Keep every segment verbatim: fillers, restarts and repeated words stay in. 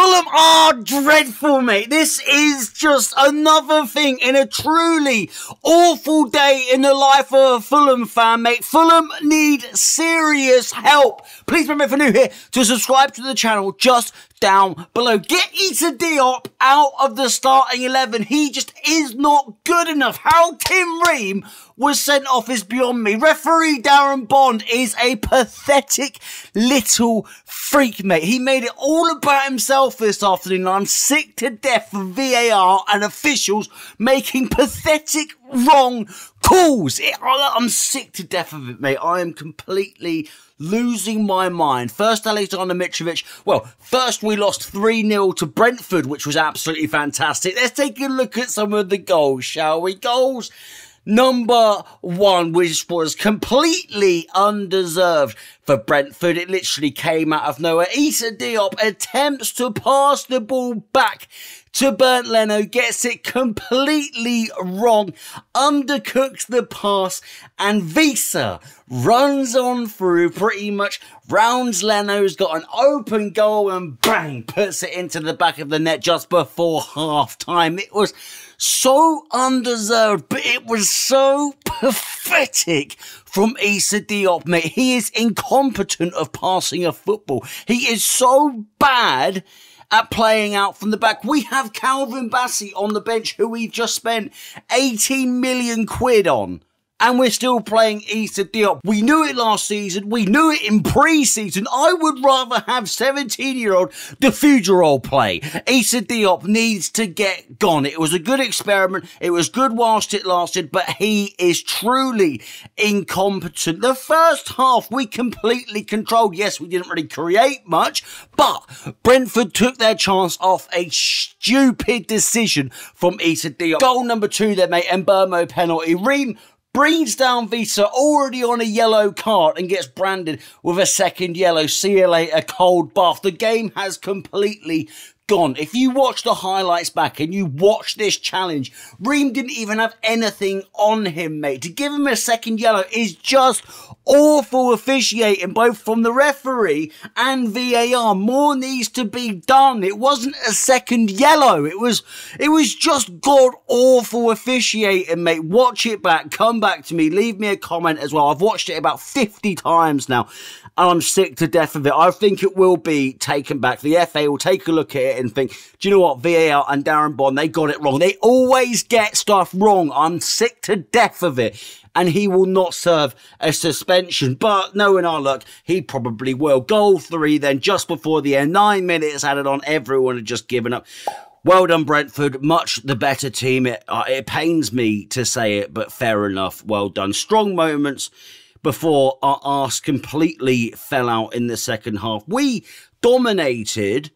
Fulham are dreadful, mate. This is just another thing in a truly awful day in the life of a Fulham fan, mate. Fulham need serious help. Please remember, if you're new here, to subscribe to the channel just down below. Get Issa Diop out of the starting eleven. He just is not good enough. How Tim Ream was sent off is beyond me. Referee Darren Bond is a pathetic little freak, mate. He made it all about himself this afternoon. I'm sick to death of V A R and officials making pathetic wrong calls. It, I'm sick to death of it, mate. I am completely losing my mind. First, Aleksandar Mitrovic. Well, first we lost three nil to Brentford, which was absolutely fantastic. Let's take a look at some of the goals, shall we? Goals number one, which was completely undeserved for Brentford. It literally came out of nowhere. Issa Diop attempts to pass the ball back to Bernd Leno, gets it completely wrong, undercooks the pass, and Wissa runs on through, pretty much rounds Leno's, got an open goal, and bang, puts it into the back of the net just before half-time. It was so undeserved, but it was so pathetic from Issa Diop, mate. He is incompetent of passing a football. He is so bad at playing out from the back. We have Calvin Bassey on the bench, who we've just spent eighteen million quid on, and we're still playing Issa Diop. We knew it last season. We knew it in pre-season. I would rather have seventeen-year-old De Fugirol play. Issa Diop needs to get gone. It was a good experiment. It was good whilst it lasted, but he is truly incompetent. The first half, we completely controlled. Yes, we didn't really create much, but Brentford took their chance off a stupid decision from Issa Diop. Goal number two there, mate, Mbeumo penalty. Ream brings down Wissa, already on a yellow card, and gets branded with a second yellow. See you later, cold bath. The game has completely gone. If you watch the highlights back and you watch this challenge, Ream didn't even have anything on him, mate. To give him a second yellow is just awful officiating, both from the referee and V A R. More needs to be done. It wasn't a second yellow. It was it was just god awful officiating, mate. Watch it back. Come back to me. Leave me a comment as well. I've watched it about fifty times now, and I'm sick to death of it. I think it will be taken back. The F A will take a look at it and think, do you know what, V A R and Darren Bond, they got it wrong. They always get stuff wrong. I'm sick to death of it. And he will not serve a suspension. But knowing our luck, he probably will. Goal three then, just before the end. Nine minutes added on. Everyone had just given up. Well done, Brentford. Much the better team. It, uh, it pains me to say it, but fair enough. Well done. Strong moments before our arse completely fell out in the second half. We dominated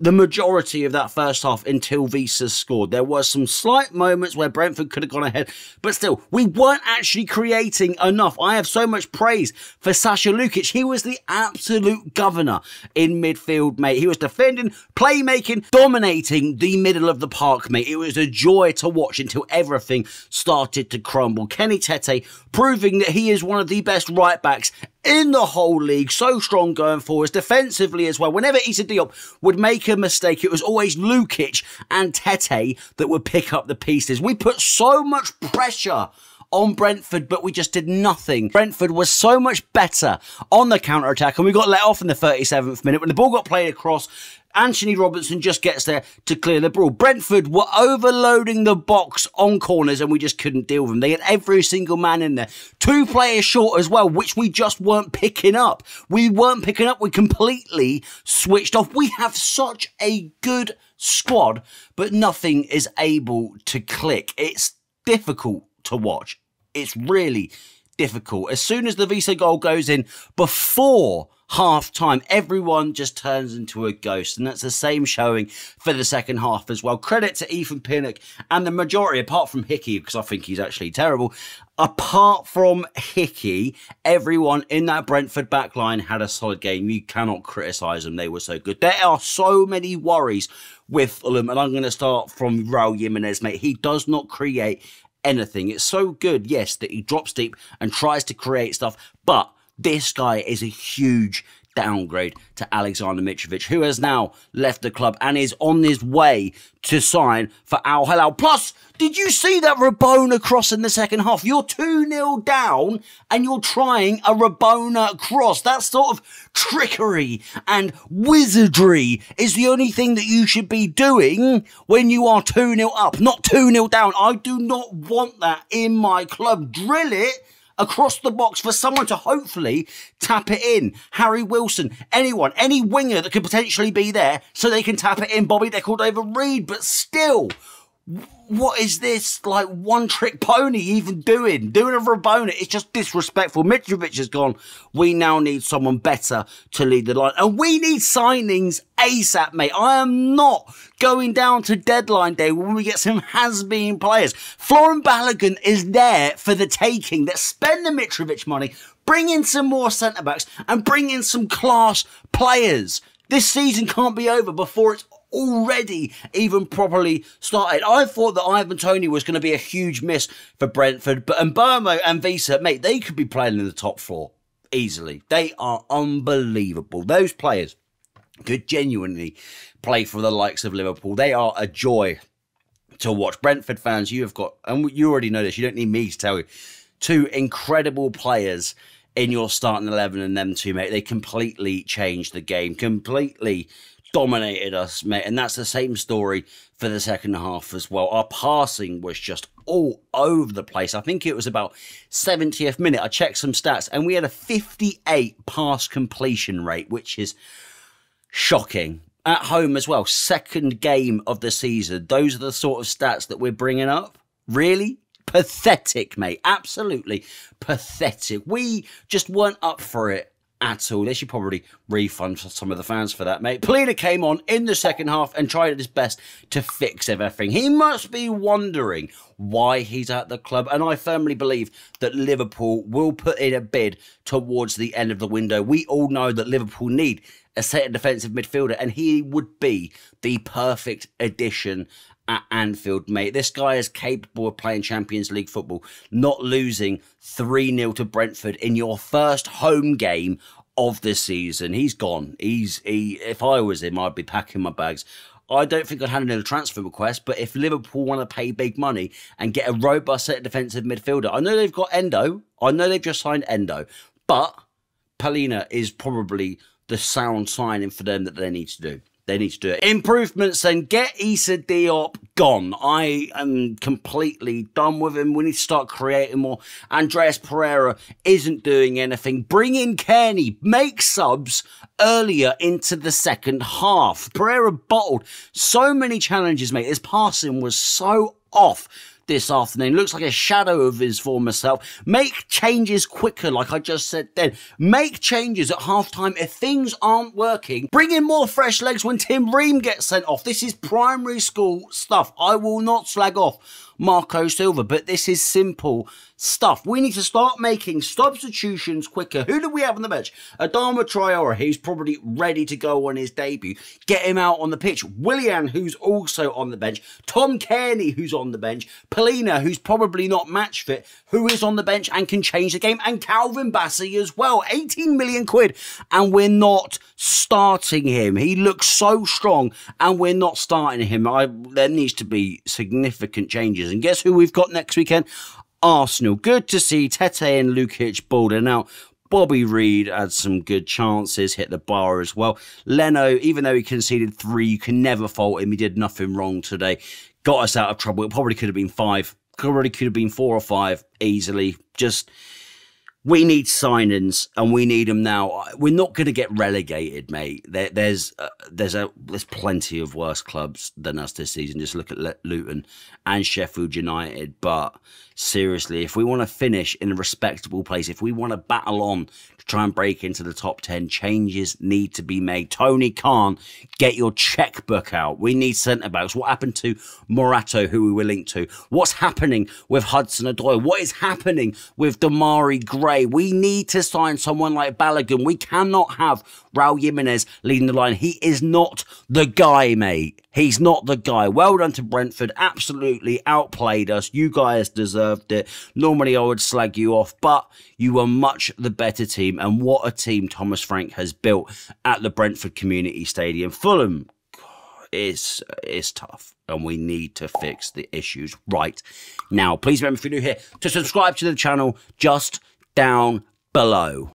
the majority of that first half until Wissa scored. There were some slight moments where Brentford could have gone ahead, but still, we weren't actually creating enough. I have so much praise for Saša Lukić. He was the absolute governor in midfield, mate. He was defending, playmaking, dominating the middle of the park, mate. It was a joy to watch until everything started to crumble. Kenny Tete proving that he is one of the best right-backs in the whole league, so strong going forwards, defensively as well. Whenever Issa Diop would make a mistake, it was always Lukic and Tete that would pick up the pieces. We put so much pressure on Brentford, but we just did nothing. Brentford was so much better on the counter-attack, and we got let off in the thirty-seventh minute. When the ball got played across, Anthony Robertson just gets there to clear the ball. Brentford were overloading the box on corners, and we just couldn't deal with them. They had every single man in there. Two players short as well, which we just weren't picking up. We weren't picking up. We completely switched off. We have such a good squad, but nothing is able to click. It's difficult to watch. It's really difficult. As soon as the Wissa goal goes in, before half time, everyone just turns into a ghost, and that's the same showing for the second half as well. Credit to Ethan Pinnock and the majority, apart from Hickey, because I think he's actually terrible. Apart from Hickey, everyone in that Brentford backline had a solid game. You cannot criticise them. They were so good. There are so many worries with Fulham, and I'm going to start from Raul Jimenez, mate. He does not create anything. It's so good, yes, that he drops deep and tries to create stuff, but this guy is a huge downgrade to Aleksandar Mitrovic, who has now left the club and is on his way to sign for Al-Hilal. Plus, did you see that Rabona cross in the second half? You're two nil down and you're trying a Rabona cross. That sort of trickery and wizardry is the only thing that you should be doing when you are two nil up, not two nil down. I do not want that in my club. Drill it across the box for someone to hopefully tap it in. Harry Wilson, anyone, any winger that could potentially be there so they can tap it in. Bobby, they're called over Reid, but still, what is this, like, one trick pony even doing? Doing a Rabona, it's just disrespectful. Mitrovic has gone. We now need someone better to lead the line. And we need signings ASAP, mate. I am not going down to deadline day when we get some has-been players. Florian Balogun is there for the taking. Let's spend the Mitrovic money, bring in some more centre-backs, and bring in some class players. This season can't be over before it's already even properly started. I thought that Ivan Toney was going to be a huge miss for Brentford, but Mbeumo and Wissa, mate, they could be playing in the top four easily. They are unbelievable. Those players could genuinely play for the likes of Liverpool. They are a joy to watch. Brentford fans, you have got, and you already know this, you don't need me to tell you, two incredible players in your starting eleven, and them two, mate, they completely changed the game, completely dominated us, mate. And that's the same story for the second half as well. Our passing was just all over the place. I think it was about seventieth minute. I checked some stats and we had a fifty-eight pass completion rate, which is shocking. At home as well, second game of the season. Those are the sort of stats that we're bringing up. Really? Pathetic, mate. Absolutely pathetic. We just weren't up for it at all. They should probably refund some of the fans for that, mate. Palhinha came on in the second half and tried his best to fix everything. He must be wondering why he's at the club, and I firmly believe that Liverpool will put in a bid towards the end of the window. We all know that Liverpool need a set defensive midfielder, and he would be the perfect addition at Anfield, mate. This guy is capable of playing Champions League football, not losing three nil to Brentford in your first home game of the season. He's gone. He's he, if I was him, I'd be packing my bags. I don't think I'd hand in a transfer request, but if Liverpool want to pay big money and get a robust set of defensive midfielder, I know they've got Endo. I know they've just signed Endo, but Palhinha is probably the sound signing for them that they need to do. They need to do it. Improvements and get Issa Diop gone. I am completely done with him. We need to start creating more. Andreas Pereira isn't doing anything. Bring in Cairney. Make subs earlier into the second half. Pereira bottled so many challenges, mate. His passing was so off this afternoon. Looks like a shadow of his former self. Make changes quicker, like I just said then. Make changes at halftime. If things aren't working, bring in more fresh legs when Tim Ream gets sent off. This is primary school stuff. I will not slag off Marco Silva, but this is simple stuff. We need to start making substitutions quicker. Who do we have on the bench? Adama Traore, he's probably ready to go on his debut. Get him out on the pitch. Willian, who's also on the bench. Tom Cairney, who's on the bench. Palhinha, who's probably not match fit, who is on the bench and can change the game. And Calvin Bassey as well. eighteen million quid, and we're not starting him. He looks so strong, and we're not starting him. I, there needs to be significant changes. And guess who we've got next weekend? Arsenal. Good to see Tete and Lukic balling out. Bobby Reid had some good chances, hit the bar as well. Leno, even though he conceded three, you can never fault him. He did nothing wrong today. Got us out of trouble. It probably could have been five. Probably could have been four or five easily. Just, we need signings, and we need them now. We're not going to get relegated, mate. There, there's uh, there's a there's plenty of worse clubs than us this season. Just look at Luton and Sheffield United. But seriously, if we want to finish in a respectable place, if we want to battle on to try and break into the top ten, changes need to be made. Tony Khan, get your checkbook out. We need centre-backs. What happened to Morato, who we were linked to? What's happening with Hudson-Odoi? What is happening with Damari Gray? Traore. We need to sign someone like Balogun. We cannot have Raul Jimenez leading the line. He is not the guy, mate. He's not the guy. Well done to Brentford. Absolutely outplayed us. You guys deserved it. Normally, I would slag you off, but you were much the better team. And what a team Thomas Frank has built at the Brentford Community Stadium. Fulham, it's, it's tough, and we need to fix the issues right now. Please remember, if you're new here, to subscribe to the channel just down below.